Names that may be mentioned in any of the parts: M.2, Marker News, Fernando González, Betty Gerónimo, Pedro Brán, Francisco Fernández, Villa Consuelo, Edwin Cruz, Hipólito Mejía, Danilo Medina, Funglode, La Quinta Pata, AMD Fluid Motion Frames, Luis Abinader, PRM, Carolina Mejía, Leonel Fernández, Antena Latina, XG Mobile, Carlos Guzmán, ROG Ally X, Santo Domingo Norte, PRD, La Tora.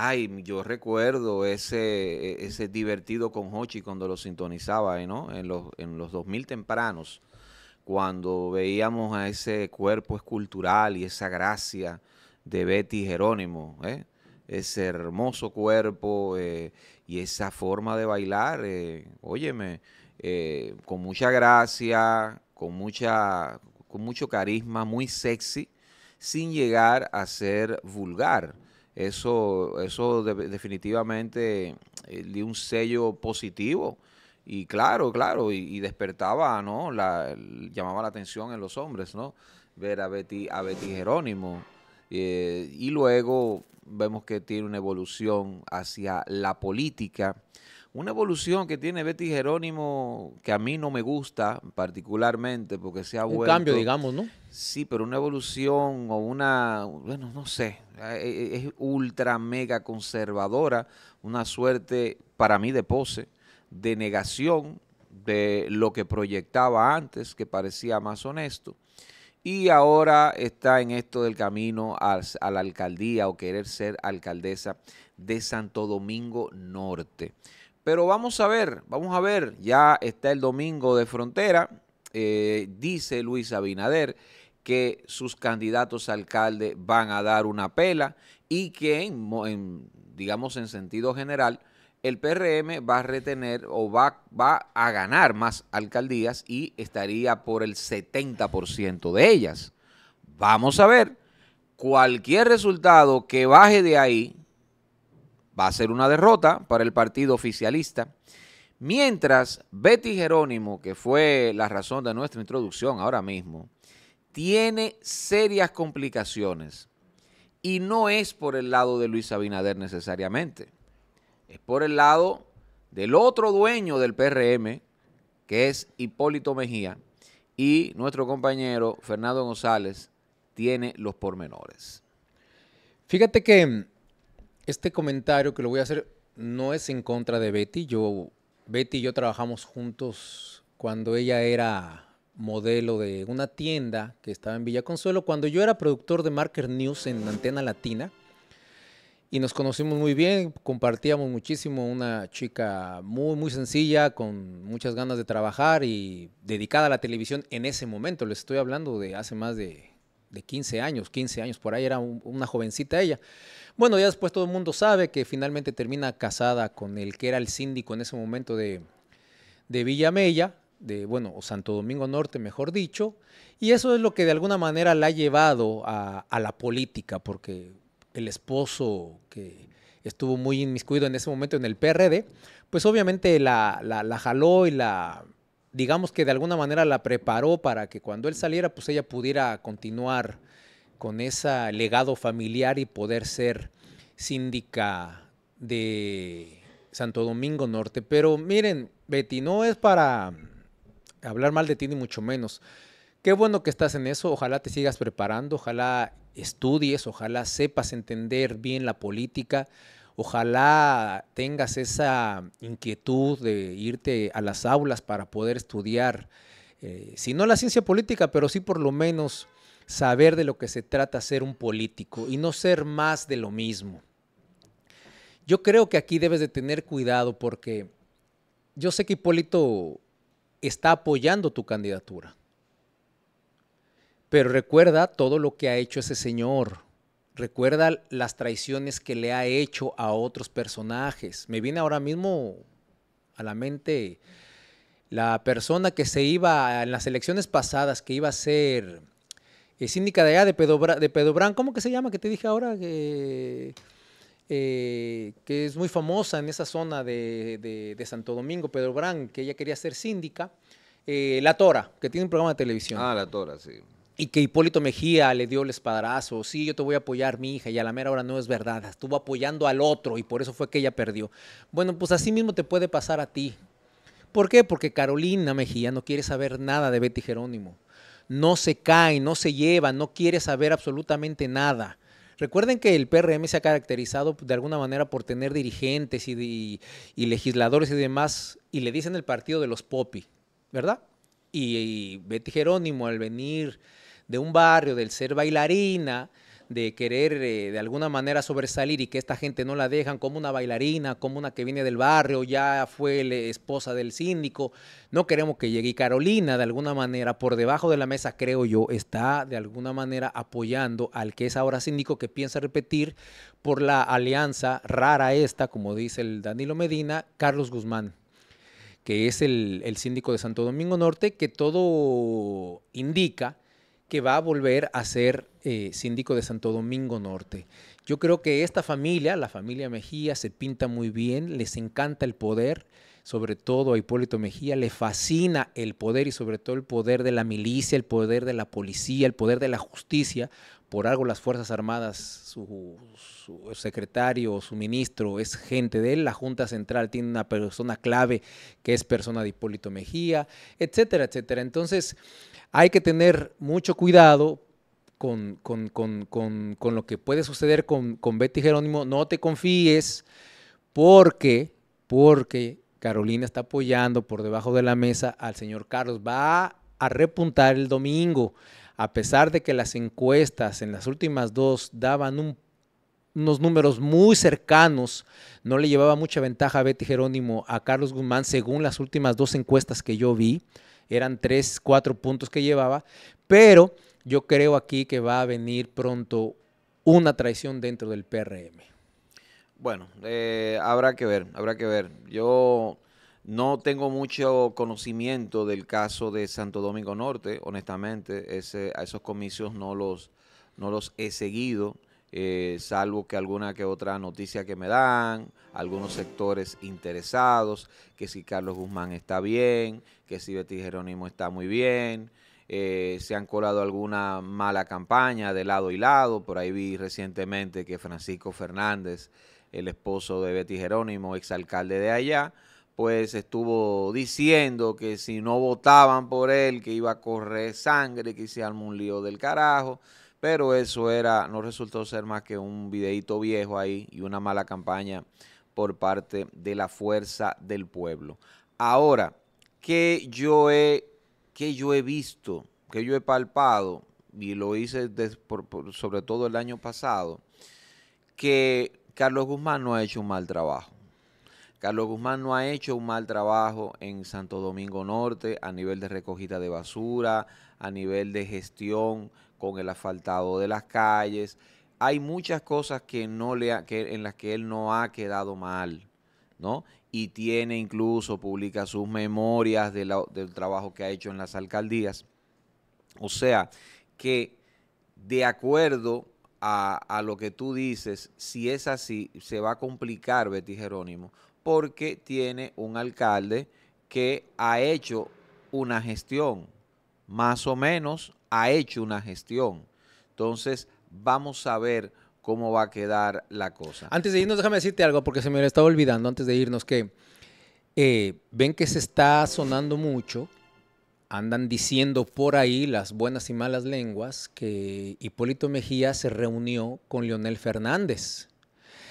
Ay, yo recuerdo ese divertido con Hochi cuando lo sintonizaba, ¿no? En los 2000 tempranos, cuando veíamos a ese cuerpo escultural y esa gracia de Betty Gerónimo, ese hermoso cuerpo y esa forma de bailar, óyeme, con mucha gracia, con mucho carisma, muy sexy, sin llegar a ser vulgar. Eso definitivamente dio un sello positivo y claro, y despertaba, ¿no? Llamaba la atención en los hombres, ¿no? Ver a Betty Gerónimo. Y luego vemos que tiene una evolución hacia la política. Una evolución que tiene Betty Gerónimo que a mí no me gusta particularmente porque se ha vuelto... Un cambio, digamos, ¿no? Sí, pero una evolución o una... Bueno, no sé. Es ultra mega conservadora. Una suerte, para mí, de pose, de negación de lo que proyectaba antes, que parecía más honesto. Y ahora está en esto del camino a la alcaldía o querer ser alcaldesa de Santo Domingo Norte. Pero vamos a ver, ya está el domingo de frontera, dice Luis Abinader que sus candidatos a alcalde van a dar una pela y que, digamos en sentido general, el PRM va a retener o va a ganar más alcaldías y estaría por el 70% de ellas. Vamos a ver, cualquier resultado que baje de ahí va a ser una derrota para el partido oficialista. Mientras Betty Gerónimo, que fue la razón de nuestra introducción ahora mismo, tiene serias complicaciones y no es por el lado de Luis Abinader necesariamente, es por el lado del otro dueño del PRM, que es Hipólito Mejía, y nuestro compañero Fernando González tiene los pormenores. Fíjate que este comentario que lo voy a hacer no es en contra de Betty. Betty y yo trabajamos juntos cuando ella era modelo de una tienda que estaba en Villa Consuelo, cuando yo era productor de Marker News en Antena Latina, y nos conocimos muy bien, compartíamos muchísimo, una chica muy, muy sencilla, con muchas ganas de trabajar y dedicada a la televisión en ese momento. Les estoy hablando de hace más de 15 años, por ahí era una jovencita ella. Bueno, ya después todo el mundo sabe que finalmente termina casada con el que era el síndico en ese momento de Villa Mella, o Santo Domingo Norte, mejor dicho, y eso es lo que de alguna manera la ha llevado a la política, porque el esposo que estuvo muy inmiscuido en ese momento en el PRD, pues obviamente la jaló y digamos que de alguna manera la preparó para que cuando él saliera, pues ella pudiera continuar con ese legado familiar y poder ser síndica de Santo Domingo Norte. Pero miren, Betty, no es para hablar mal de ti ni mucho menos. Qué bueno que estás en eso, ojalá te sigas preparando, ojalá estudies, ojalá sepas entender bien la política, ojalá tengas esa inquietud de irte a las aulas para poder estudiar, si no la ciencia política, pero sí por lo menos saber de lo que se trata ser un político y no ser más de lo mismo. Yo creo que aquí debes de tener cuidado porque yo sé que Hipólito está apoyando tu candidatura, pero recuerda todo lo que ha hecho ese señor. Recuerda las traiciones que le ha hecho a otros personajes. Me viene ahora mismo a la mente la persona que se iba, en las elecciones pasadas, que iba a ser síndica de allá, de Pedro Brán. ¿Cómo que se llama? Que te dije ahora que es muy famosa en esa zona de Santo Domingo, Pedro Brán, que ella quería ser síndica. La Tora, que tiene un programa de televisión. Ah, La Tora, sí. Y que Hipólito Mejía le dio el espadazo, sí, yo te voy a apoyar, mi hija, y a la mera hora no es verdad, estuvo apoyando al otro y por eso fue que ella perdió. Bueno, pues así mismo te puede pasar a ti. ¿Por qué? Porque Carolina Mejía no quiere saber nada de Betty Gerónimo. No se cae, no se lleva, no quiere saber absolutamente nada. Recuerden que el PRM se ha caracterizado de alguna manera por tener dirigentes y legisladores y demás, y le dicen el partido de los popi, ¿verdad? Y Betty Gerónimo, al venir de un barrio, del ser bailarina, de querer de alguna manera sobresalir y que esta gente no la dejan, como una bailarina, como una que viene del barrio, ya fue la esposa del síndico, no queremos que llegue. Y Carolina, de alguna manera, por debajo de la mesa, creo yo, está de alguna manera apoyando al que es ahora síndico, que piensa repetir por la alianza rara esta, como dice el Danilo Medina, Carlos Guzmán, que es el síndico de Santo Domingo Norte, que todo indica que va a volver a ser síndico de Santo Domingo Norte. Yo creo que esta familia, la familia Mejía, se pinta muy bien, les encanta el poder, sobre todo a Hipólito Mejía, le fascina el poder y sobre todo el poder de la milicia, el poder de la policía, el poder de la justicia. Por algo las Fuerzas Armadas, su secretario, su ministro es gente de él, la Junta Central tiene una persona clave que es persona de Hipólito Mejía, etcétera, etcétera. Entonces hay que tener mucho cuidado con lo que puede suceder con Betty Gerónimo. No te confíes porque Carolina está apoyando por debajo de la mesa al señor Carlos. Va a repuntar el domingo. A pesar de que las encuestas en las últimas dos daban unos números muy cercanos, no le llevaba mucha ventaja a Betty Gerónimo a Carlos Guzmán, según las últimas dos encuestas que yo vi, eran 3, 4 puntos que llevaba, pero yo creo aquí que va a venir pronto una traición dentro del PRM. Bueno, habrá que ver. Yo no tengo mucho conocimiento del caso de Santo Domingo Norte, honestamente, a esos comicios no los he seguido, salvo que alguna que otra noticia que me dan, algunos sectores interesados, que si Carlos Guzmán está bien, que si Betty Gerónimo está muy bien, se han colado alguna mala campaña de lado y lado. Por ahí vi recientemente que Francisco Fernández, el esposo de Betty Gerónimo, exalcalde de allá, pues estuvo diciendo que si no votaban por él, que iba a correr sangre, que se armó un lío del carajo, pero eso no resultó ser más que un videíto viejo ahí y una mala campaña por parte de la Fuerza del Pueblo. Ahora, que yo he visto, que yo he palpado, y lo hice sobre todo el año pasado, que Carlos Guzmán no ha hecho un mal trabajo. Carlos Guzmán no ha hecho un mal trabajo en Santo Domingo Norte a nivel de recogida de basura, a nivel de gestión con el asfaltado de las calles. Hay muchas cosas en las que él no ha quedado mal, ¿no? Y tiene incluso, publica sus memorias del trabajo que ha hecho en las alcaldías. O sea, que de acuerdo a lo que tú dices, si es así, se va a complicar Betty Gerónimo, porque tiene un alcalde que ha hecho una gestión, más o menos ha hecho una gestión. Entonces, vamos a ver cómo va a quedar la cosa. Antes de irnos, déjame decirte algo, porque se me estaba olvidando antes de irnos, que ven que se está sonando mucho, andan diciendo por ahí las buenas y malas lenguas, que Hipólito Mejía se reunió con Leonel Fernández.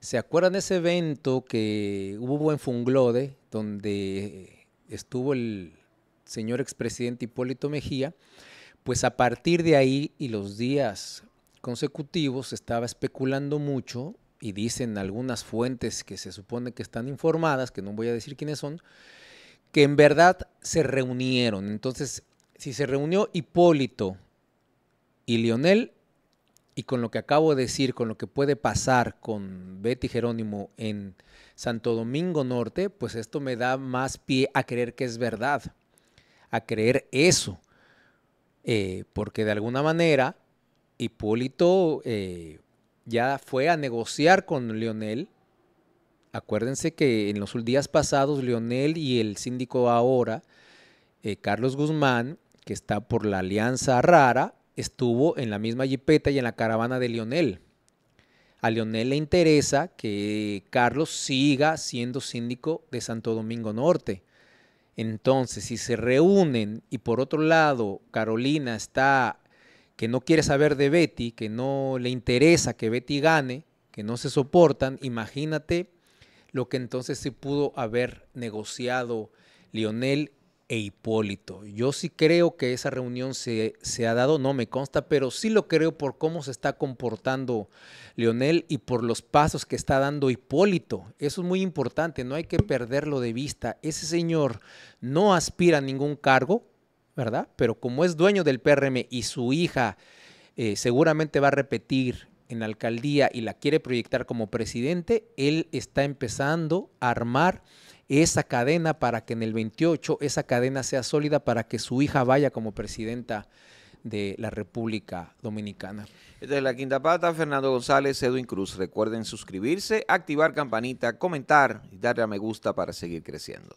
¿Se acuerdan de ese evento que hubo en Funglode, donde estuvo el señor expresidente Hipólito Mejía? Pues a partir de ahí y los días consecutivos se estaba especulando mucho, y dicen algunas fuentes que se supone que están informadas, que no voy a decir quiénes son, que en verdad se reunieron. Entonces, si se reunió Hipólito y Leonel, y con lo que acabo de decir, con lo que puede pasar con Betty Gerónimo en Santo Domingo Norte, pues esto me da más pie a creer que es verdad, a creer eso. Porque de alguna manera Hipólito ya fue a negociar con Leonel. Acuérdense que en los días pasados Leonel y el síndico ahora, Carlos Guzmán, que está por la alianza rara, estuvo en la misma jipeta y en la caravana de Leonel. A Leonel le interesa que Carlos siga siendo síndico de Santo Domingo Norte. Entonces, si se reúnen y por otro lado Carolina está que no quiere saber de Betty, que no le interesa que Betty gane, que no se soportan, imagínate lo que entonces se pudo haber negociado Leonel e Hipólito. Yo sí creo que esa reunión se ha dado, no me consta, pero sí lo creo por cómo se está comportando Leonel y por los pasos que está dando Hipólito. Eso es muy importante, no hay que perderlo de vista. Ese señor no aspira a ningún cargo, ¿verdad? Pero como es dueño del PRM y su hija seguramente va a repetir en la alcaldía y la quiere proyectar como presidente, él está empezando a armar esa cadena para que en el 28 esa cadena sea sólida para que su hija vaya como presidenta de la República Dominicana. Desde La Quinta Pata, Fernando González, Edwin Cruz. Recuerden suscribirse, activar campanita, comentar y darle a me gusta para seguir creciendo.